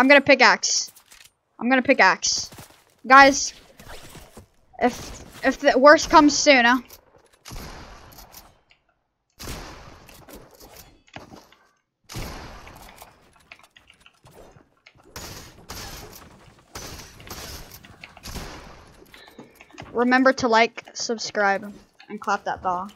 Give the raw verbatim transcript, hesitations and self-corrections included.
I'm gonna pickaxe. I'm gonna pickaxe. Guys, if if the worst comes sooner. Remember to like, subscribe, and clap that bell.